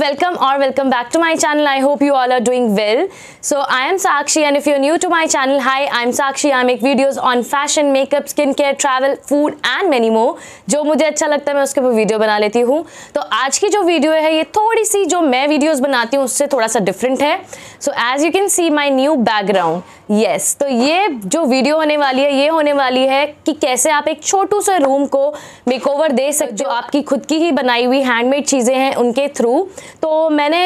welcome or welcome back to my channel. I hope you all are doing well. So I am Sakshi, and if you're new to my channel, hi, I'm Sakshi. I make videos on fashion, makeup, skincare, travel, food and many more. जो मुझे अच्छा लगता है मैं उसके ऊपर video बना लेती हूँ. तो आज की जो वीडियो है ये थोड़ी सी जो मैं वीडियोस बनाती हूँ उससे थोड़ा सा डिफरेंट है. So as you can see my new background, yes, तो ये जो वीडियो होने वाली है ये होने वाली है कि कैसे आप एक छोटू से रूम को मेकओवर दे सकते जो आपकी खुद की ही बनाई हुई हैंडमेड चीज़ें हैं उनके थ्रू. तो मैंने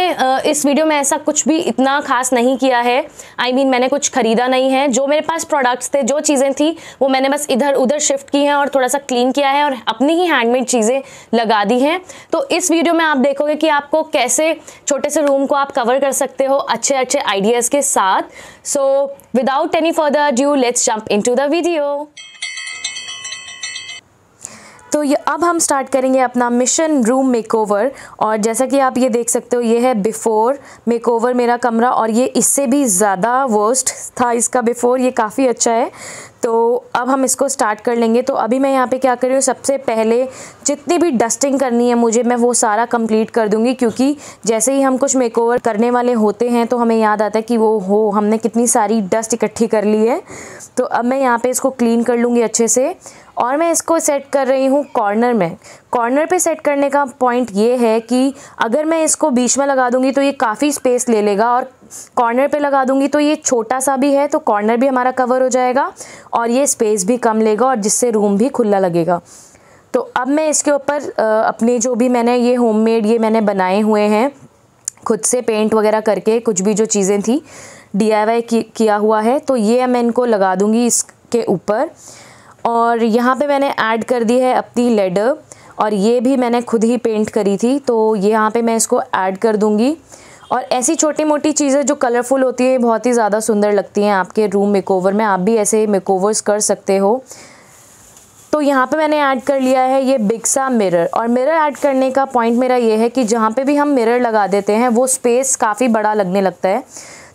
इस वीडियो में ऐसा कुछ भी इतना खास नहीं किया है. I mean, मैंने कुछ ख़रीदा नहीं है. जो मेरे पास प्रोडक्ट्स थे, जो चीज़ें थी वो मैंने बस इधर उधर शिफ्ट की हैं और थोड़ा सा क्लीन किया है और अपनी ही हैंडमेड चीज़ें लगा दी हैं. तो इस वीडियो में आप देखोगे कि आपको कैसे छोटे से रूम को आप कवर कर सकते हो अच्छे अच्छे आइडियाज़ के साथ. So without any further ado let's jump into the video. तो ये अब हम स्टार्ट करेंगे अपना मिशन रूम मेकओवर. और जैसा कि आप ये देख सकते हो ये है बिफ़ोर मेकओवर मेरा कमरा, और ये इससे भी ज़्यादा वर्स्ट था इसका बिफ़ोर, ये काफ़ी अच्छा है. तो अब हम इसको स्टार्ट कर लेंगे. तो अभी मैं यहाँ पे क्या कर रही हूँ, सबसे पहले जितनी भी डस्टिंग करनी है मुझे मैं वो सारा कंप्लीट कर दूँगी, क्योंकि जैसे ही हम कुछ मेकओवर करने वाले होते हैं तो हमें याद आता है कि वो हो हमने कितनी सारी डस्ट इकट्ठी कर ली है. तो अब मैं यहाँ पे इसको क्लीन कर लूँगी अच्छे से, और मैं इसको सेट कर रही हूँ कॉर्नर में. कॉर्नर पे सेट करने का पॉइंट ये है कि अगर मैं इसको बीच में लगा दूँगी तो ये काफ़ी स्पेस ले लेगा, और कॉर्नर पे लगा दूँगी तो ये छोटा सा भी है तो कॉर्नर भी हमारा कवर हो जाएगा और ये स्पेस भी कम लेगा, और जिससे रूम भी खुला लगेगा. तो अब मैं इसके ऊपर अपने जो भी मैंने ये होममेड ये मैंने बनाए हुए हैं खुद से पेंट वगैरह करके, कुछ भी जो चीज़ें थी DIY किया हुआ है, तो ये मैं इनको लगा दूँगी इसके ऊपर. और यहाँ पे मैंने ऐड कर दी है अपनी लेडर, और ये भी मैंने खुद ही पेंट करी थी तो ये यहाँ पे मैं इसको ऐड कर दूँगी. और ऐसी छोटी मोटी चीज़ें जो कलरफुल होती है बहुत ही ज़्यादा सुंदर लगती हैं आपके रूम मेकओवर में. आप भी ऐसे मेकओवर्स कर सकते हो. तो यहाँ पे मैंने ऐड कर लिया है ये बिग सा मिरर, और मिरर ऐड करने का पॉइंट मेरा ये है कि जहाँ पे भी हम मिरर लगा देते हैं वो स्पेस काफ़ी बड़ा लगने लगता है.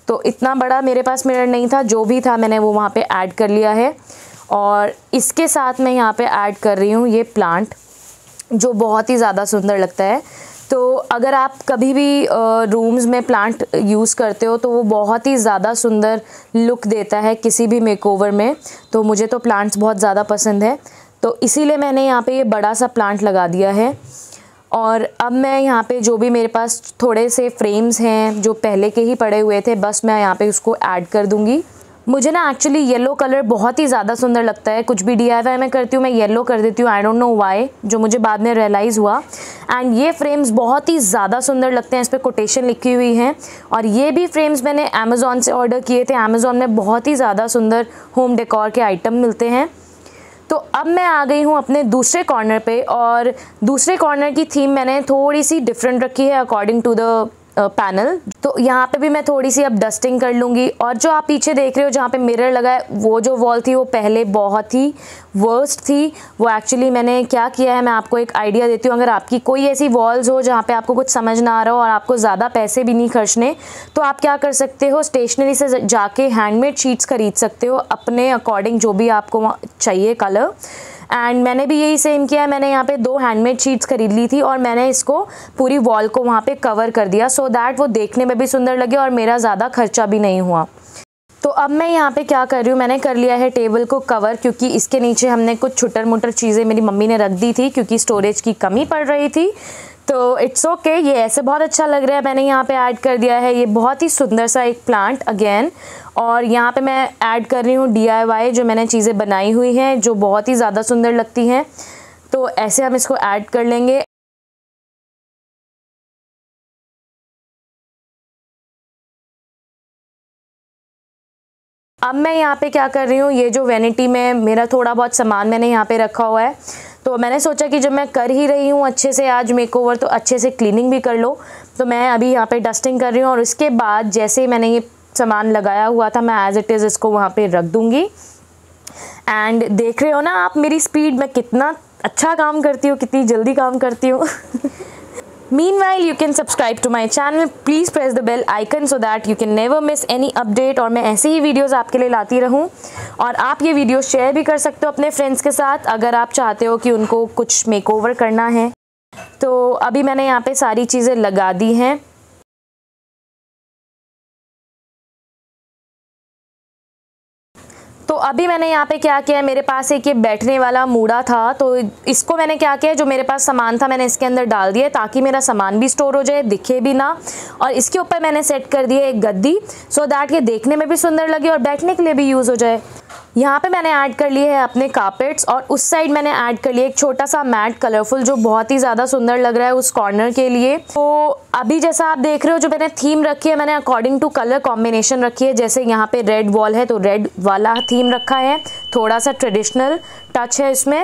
तो इतना बड़ा मेरे पास मिरर नहीं था, जो भी था मैंने वो वहाँ पर ऐड कर लिया है. और इसके साथ मैं यहाँ पे ऐड कर रही हूँ ये प्लांट जो बहुत ही ज़्यादा सुंदर लगता है. तो अगर आप कभी भी रूम्स में प्लांट यूज़ करते हो तो वो बहुत ही ज़्यादा सुंदर लुक देता है किसी भी मेकओवर में. तो मुझे तो प्लांट्स बहुत ज़्यादा पसंद है तो इसीलिए मैंने यहाँ पे ये बड़ा सा प्लांट लगा दिया है. और अब मैं यहाँ पे जो भी मेरे पास थोड़े से फ्रेम्स हैं जो पहले के ही पड़े हुए थे बस मैं यहाँ पर उसको ऐड कर दूँगी. मुझे ना एक्चुअली येलो कलर बहुत ही ज़्यादा सुंदर लगता है. कुछ भी DIY मैं करती हूँ मैं येलो कर देती हूँ, आई डोंट नो व्हाई, जो मुझे बाद में रियलाइज़ हुआ. एंड ये फ्रेम्स बहुत ही ज़्यादा सुंदर लगते हैं, इस पर कोटेशन लिखी हुई हैं. और ये भी फ्रेम्स मैंने Amazon से ऑर्डर किए थे. Amazon में बहुत ही ज़्यादा सुंदर होम डेकोर के आइटम मिलते हैं. तो अब मैं आ गई हूँ अपने दूसरे कॉर्नर पर, और दूसरे कॉर्नर की थीम मैंने थोड़ी सी डिफरेंट रखी है अकॉर्डिंग टू द पैनल. तो यहाँ पे भी मैं थोड़ी सी अब डस्टिंग कर लूँगी. और जो आप पीछे देख रहे हो जहाँ पे मिरर लगा है वो जो वॉल थी वो पहले बहुत ही वर्स्ट थी. वो एक्चुअली मैंने क्या किया है, मैं आपको एक आइडिया देती हूँ. अगर आपकी कोई ऐसी वॉल्स हो जहाँ पे आपको कुछ समझ ना आ रहा हो और आपको ज़्यादा पैसे भी नहीं खर्चने, तो आप क्या कर सकते हो, स्टेशनरी से जाके हैंडमेड शीट्स खरीद सकते हो अपने अकॉर्डिंग जो भी आपको चाहिए कलर. एंड मैंने भी यही सेम किया है. मैंने यहाँ पे 2 हैंडमेड शीट्स खरीद ली थी और मैंने इसको पूरी वॉल को वहाँ पे कवर कर दिया सो दैट वो देखने में भी सुंदर लगे और मेरा ज़्यादा खर्चा भी नहीं हुआ. तो अब मैं यहाँ पे क्या कर रही हूँ, मैंने कर लिया है टेबल को कवर, क्योंकि इसके नीचे हमने कुछ छुटर मुटर चीज़ें मेरी मम्मी ने रख दी थी क्योंकि स्टोरेज की कमी पड़ रही थी. तो इट्स ओके, ये ऐसे बहुत अच्छा लग रहा है. मैंने यहाँ पे ऐड कर दिया है ये बहुत ही सुंदर सा एक प्लांट अगेन, और यहाँ पे मैं ऐड कर रही हूँ DIY जो मैंने चीज़ें बनाई हुई हैं जो बहुत ही ज़्यादा सुंदर लगती हैं. तो ऐसे हम इसको ऐड कर लेंगे. अब मैं यहाँ पे क्या कर रही हूँ, ये जो वैनिटी में मेरा थोड़ा बहुत सामान मैंने यहाँ पे रखा हुआ है, तो मैंने सोचा कि जब मैं कर ही रही हूँ अच्छे से आज मेकओवर तो अच्छे से क्लीनिंग भी कर लो. तो मैं अभी यहाँ पे डस्टिंग कर रही हूँ और उसके बाद जैसे ही मैंने ये सामान लगाया हुआ था मैं एज़ इट इज़ इसको वहाँ पे रख दूँगी. एंड देख रहे हो ना आप मेरी स्पीड, मैं कितना अच्छा काम करती हूँ, कितनी जल्दी काम करती हूँ. Meanwhile, you can subscribe to my channel. Please press the bell icon so that you can never miss any update. और मैं ऐसे ही वीडियोस आपके लिए लाती रहूँ. और आप ये वीडियो शेयर भी कर सकते हो अपने फ्रेंड्स के साथ अगर आप चाहते हो कि उनको कुछ मेकओवर करना है. तो अभी मैंने यहाँ पे सारी चीज़ें लगा दी हैं। तो अभी मैंने यहाँ पे क्या किया है, मेरे पास एक ये बैठने वाला मूड़ा था, तो इसको मैंने क्या किया, जो मेरे पास सामान था मैंने इसके अंदर डाल दिया ताकि मेरा सामान भी स्टोर हो जाए, दिखे भी ना। और इसके ऊपर मैंने सेट कर दिया एक गद्दी, सो दैट ये देखने में भी सुंदर लगे और बैठने के लिए भी यूज़ हो जाए। यहाँ पे मैंने ऐड कर लिए है अपने कारपेट्स, और उस साइड मैंने ऐड कर लिए एक छोटा सा मैट कलरफुल जो बहुत ही ज़्यादा सुंदर लग रहा है उस कॉर्नर के लिए। तो अभी जैसा आप देख रहे हो, जो मैंने थीम रखी है मैंने अकॉर्डिंग टू कलर कॉम्बिनेशन रखी है। जैसे यहाँ पे रेड वॉल है तो रेड वाला थीम रखा है, थोड़ा सा ट्रेडिशनल टच है इसमें।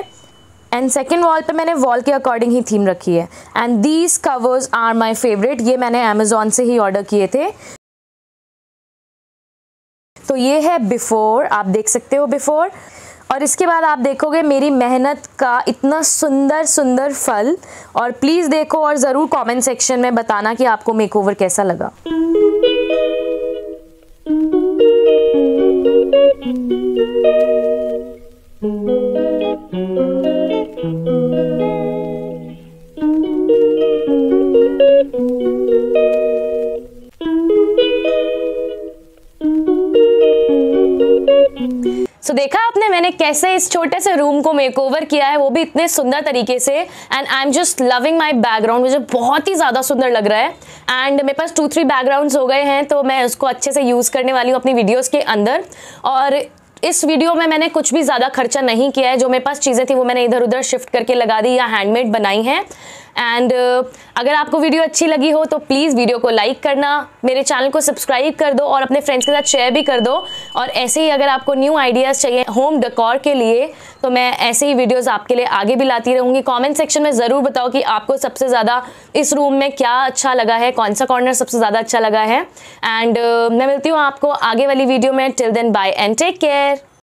एंड सेकेंड वॉल पे मैंने वॉल के अकॉर्डिंग ही थीम रखी है। And these covers are my favourite, ये मैंने अमेजोन से ही ऑर्डर किए थे। तो ये है बिफोर, आप देख सकते हो बिफोर, और इसके बाद आप देखोगे मेरी मेहनत का इतना सुंदर सुंदर फल। और प्लीज़ देखो और ज़रूर कमेंट सेक्शन में बताना कि आपको मेकओवर कैसा लगा। तो देखा आपने मैंने कैसे इस छोटे से रूम को मेकओवर किया है, वो भी इतने सुंदर तरीके से। And I am just loving my background, मुझे बहुत ही ज़्यादा सुंदर लग रहा है। एंड मेरे पास 2-3 बैकग्राउंड्स हो गए हैं, तो मैं उसको अच्छे से यूज़ करने वाली हूँ अपनी वीडियोस के अंदर। और इस वीडियो में मैंने कुछ भी ज़्यादा खर्चा नहीं किया है, जो मेरे पास चीज़ें थी वो मैंने इधर उधर शिफ्ट करके लगा दी या हैंडमेड बनाई हैं। एंड अगर आपको वीडियो अच्छी लगी हो तो प्लीज़ वीडियो को लाइक करना, मेरे चैनल को सब्सक्राइब कर दो और अपने फ्रेंड्स के साथ शेयर भी कर दो। और ऐसे ही अगर आपको न्यू आइडियाज़ चाहिए होम डेकोर के लिए, तो मैं ऐसे ही वीडियोज़ आपके लिए आगे भी लाती रहूँगी। कॉमेंट सेक्शन में ज़रूर बताओ कि आपको सबसे ज़्यादा इस रूम में क्या अच्छा लगा है, कौन सा कॉर्नर सबसे ज़्यादा अच्छा लगा है। एंड मैं मिलती हूँ आपको आगे वाली वीडियो में। Till then bye and take care.